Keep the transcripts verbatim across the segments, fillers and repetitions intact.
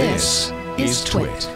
This is TWiT.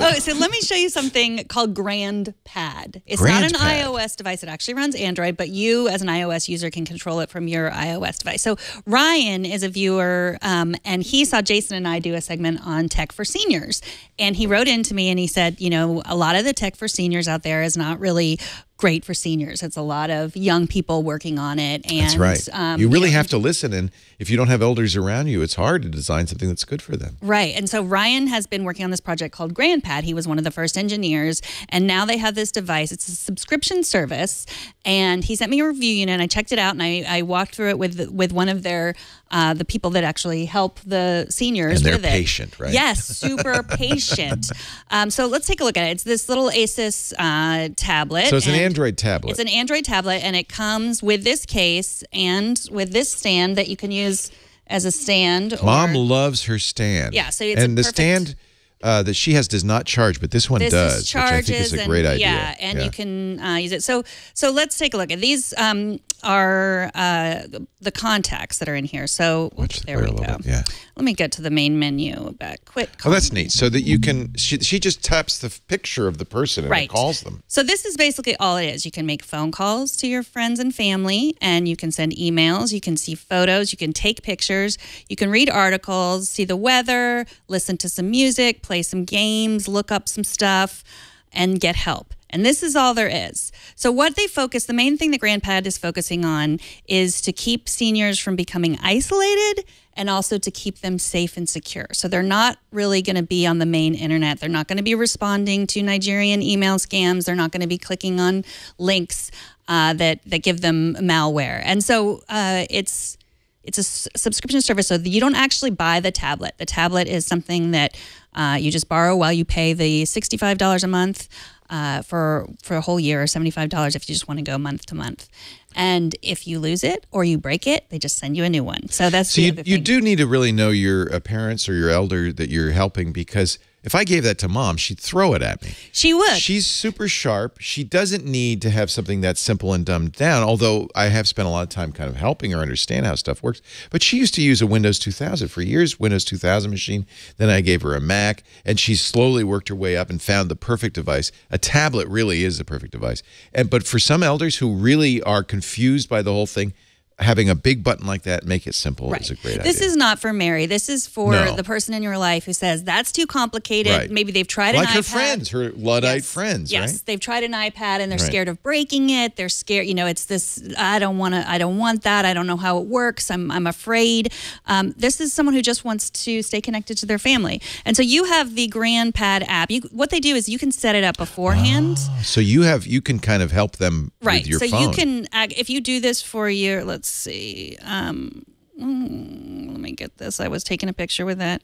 Oh, so let me show you something called GrandPad. It's Grand not an Pad. iOS device. It actually runs Android, but you as an iOS user can control it from your iOS device. So Ryan is a viewer, um, and he saw Jason and I do a segment on tech for seniors. And he wrote in to me and he said, you know, a lot of the tech for seniors out there is not really great for seniors. It's a lot of young people working on it. And, that's right. Um, you really you know, have to listen. And if you don't have elders around you, it's hard to design something that's good for them. Right. And so Ryan has been working on this project called GrandPad. He was one of the first engineers. And now they have this device. It's a subscription service. And he sent me a review unit. And I checked it out. And I, I walked through it with with one of their, uh, the people that actually help the seniors and they're with patient, it. Right? Yes, super patient. Um, so let's take a look at it. It's this little Asus uh, tablet. So it's an Android tablet. It's an Android tablet, and it comes with this case and with this stand that you can use as a stand. Or... Mom loves her stand. Yeah, so it's and a perfect... the stand uh, that she has does not charge, but this one this does, which I think is a and, great idea. Yeah, and yeah. you can uh, use it. So, so let's take a look at these. Um, are uh, the contacts that are in here? So oops, there we go. Bit, yeah. Let me get to the main menu back quick. Oh, that's neat. So that you can, she, she just taps the picture of the person and right. it calls them. So this is basically all it is. You can make phone calls to your friends and family, and you can send emails, you can see photos, you can take pictures, you can read articles, see the weather, listen to some music, play some games, look up some stuff, and get help. And this is all there is. So what they focus, the main thing that GrandPad is focusing on is to keep seniors from becoming isolated and also to keep them safe and secure. So they're not really going to be on the main internet. They're not going to be responding to Nigerian email scams. They're not going to be clicking on links uh, that, that give them malware. And so uh, it's... It's a subscription service, so you don't actually buy the tablet. The tablet is something that uh, you just borrow while you pay the sixty-five dollars a month uh, for for a whole year, or seventy-five dollars if you just want to go month to month. And if you lose it or you break it, they just send you a new one. So that's so the you, other thing. You do need to really know your uh, parents or your elder that you're helping, because if I gave that to Mom, she'd throw it at me. She would. She's super sharp. She doesn't need to have something that's simple and dumbed down, although I have spent a lot of time kind of helping her understand how stuff works. But she used to use a Windows two thousand for years, Windows two thousand machine. Then I gave her a Mac, and she slowly worked her way up and found the perfect device. A tablet really is the perfect device. And but for some elders who really are confused by the whole thing, having a big button like that, make it simple, right. is a great this idea. This is not for Mary. This is for no. the person in your life who says, that's too complicated. Right. Maybe they've tried like an iPad. Like her friends, her Luddite yes. friends, yes. right? Yes, they've tried an iPad and they're right. scared of breaking it. They're scared, you know, it's this, I don't want to, I don't want that. I don't know how it works. I'm, I'm afraid. Um, this is someone who just wants to stay connected to their family. And so you have the GrandPad app. You, what they do is you can set it up beforehand. Oh, so you have, you can kind of help them right. with your so phone. Right, so you can, if you do this for your, let's see, um, let me get this. I was taking a picture with that.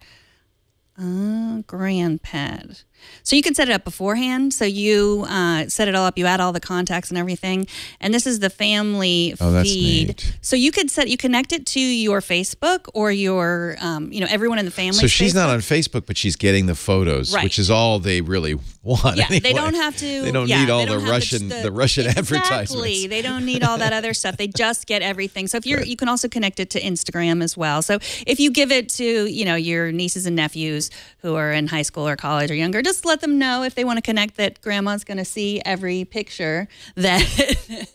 Uh, GrandPad. So you can set it up beforehand. So you uh, set it all up. You add all the contacts and everything. And this is the family oh, that's feed. Neat. So you could set, you connect it to your Facebook or your, um, you know, everyone in the family. So she's Facebook. Not on Facebook, but she's getting the photos, right. which is all they really want. Yeah, anyway. They don't have to. They don't yeah, need all don't the Russian, the, the Russian exactly. advertisements. They don't need all that other stuff. They just get everything. So if you're, right. you can also connect it to Instagram as well. So if you give it to, you know, your nieces and nephews who are in high school or college or younger, just let them know if they want to connect that grandma's going to see every picture that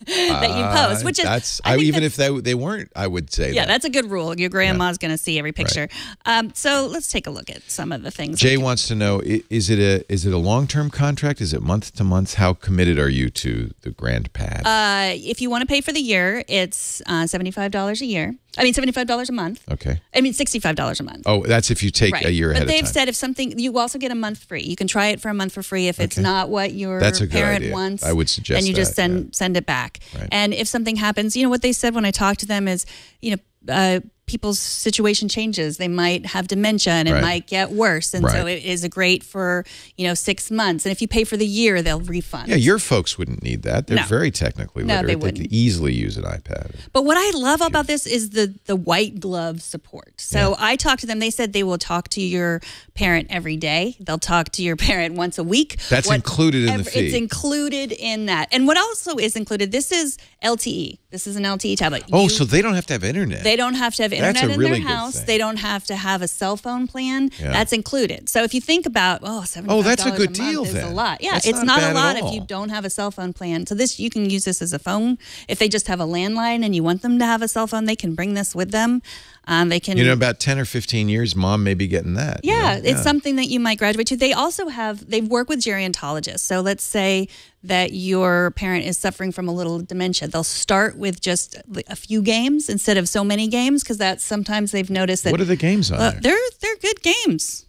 that you post, which is uh, that's I I, even that's, if they, they weren't, I would say yeah, that. That's a good rule. Your grandma's yeah. going to see every picture. Right. Um, so let's take a look at some of the things. Jay wants to know, is it a is it a long-term contract? Is it month to month? How committed are you to the GrandPad? Uh, if you want to pay for the year, it's uh, seventy-five dollars a year. I mean, seventy-five dollars a month. Okay. I mean, sixty-five dollars a month. Oh, that's if you take right. a year ahead of time. But they've said if something, you also get a month free. You can try it for a month for free if okay. it's not what your that's a parent idea. Wants. I would suggest and you that, just send yeah. send it back. Right. And if something happens, you know, what they said when I talked to them is, you know, uh, people's situation changes. They might have dementia and it right. might get worse. And right. so it is a great for, you know, six months. And if you pay for the year, they'll refund. Yeah, your folks wouldn't need that. They're no. very technically literate. No, they wouldn't. They could easily use an iPad. But what I love computer. About this is the, the white glove support. So yeah. I talked to them. They said they will talk to your parent every day. They'll talk to your parent once a week. That's what, included in every, the fee. It's included in that. And what also is included, this is L T E. This is an L T E tablet. Oh, you, so they don't have to have internet. They don't have to have internet in really their house. They don't have to have a cell phone plan. Yeah. That's included. So if you think about, oh, seventy-five dollars oh, that's a good a deal. It's a lot. Yeah, that's it's not, not a lot if you don't have a cell phone plan. So this, you can use this as a phone. If they just have a landline and you want them to have a cell phone, they can bring this with them. Um, they can, you know, about ten or fifteen years, mom may be getting that. Yeah, you know? It's yeah. something that you might graduate to. They also have, they work with gerontologists. So let's say that your parent is suffering from a little dementia. They'll start with just a few games instead of so many games, because that's sometimes they've noticed that. What are the games on uh, there? They're, they're good games.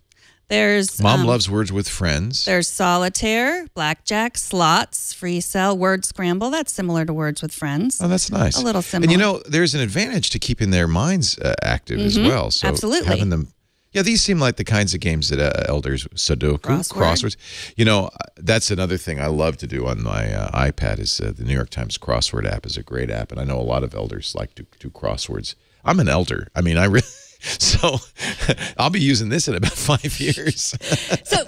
There's Mom um, Loves Words with Friends. There's Solitaire, Blackjack, Slots, Free Cell, Word Scramble. That's similar to Words with Friends. Oh, that's nice. A little similar. And you know, there's an advantage to keeping their minds uh, active mm-hmm. as well. So absolutely. Having them, yeah, these seem like the kinds of games that uh, elders, Sudoku, crossword. crosswords. You know, that's another thing I love to do on my uh, iPad is uh, the New York Times crossword app is a great app. And I know a lot of elders like to do crosswords. I'm an elder. I mean, I really... So I'll be using this in about five years. So,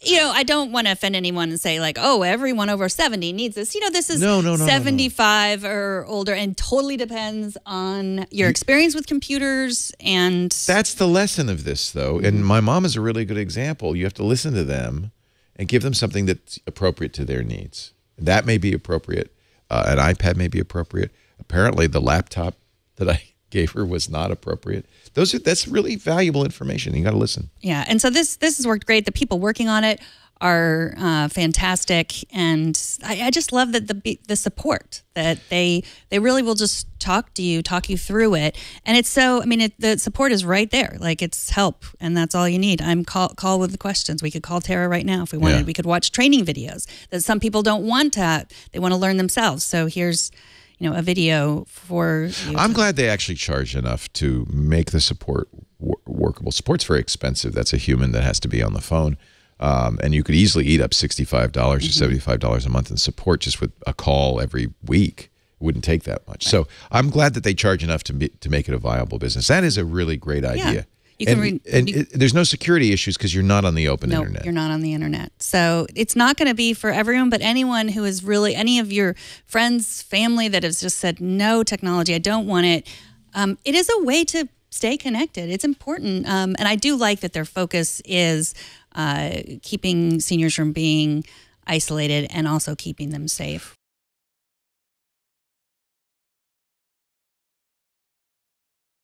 you know, I don't want to offend anyone and say like, oh, everyone over seventy needs this. You know, this is no, no, no, seventy-five no, no. or older, and totally depends on your experience with computers. And that's the lesson of this, though. And my mom is a really good example. You have to listen to them and give them something that's appropriate to their needs. That may be appropriate. Uh, an iPad may be appropriate. Apparently, the laptop that I gave her was not appropriate. Those are, that's really valuable information. You got to listen. Yeah, and so this this has worked great. The people working on it are uh, fantastic, and I, I just love that the the support that they they really will just talk to you, talk you through it, and it's so. I mean, it, the support is right there. Like it's help, and that's all you need. I'm call call with the questions. We could call Tara right now if we wanted. Yeah. We could watch training videos that some people don't want to. They want to learn themselves. So here's. You know, a video for you. I'm glad they actually charge enough to make the support wor workable. Support's very expensive. That's a human that has to be on the phone. Um, and you could easily eat up sixty-five dollars mm-hmm. or seventy-five dollars a month in support just with a call every week. It wouldn't take that much. Right. So I'm glad that they charge enough to, be, to make it a viable business. That is a really great idea. Yeah. You can and and you, it, there's no security issues because you're not on the open no, internet. No, you're not on the internet. So it's not going to be for everyone, but anyone who is really, any of your friends, family that has just said, no technology, I don't want it. Um, it is a way to stay connected. It's important. Um, and I do like that their focus is uh, keeping seniors from being isolated and also keeping them safe.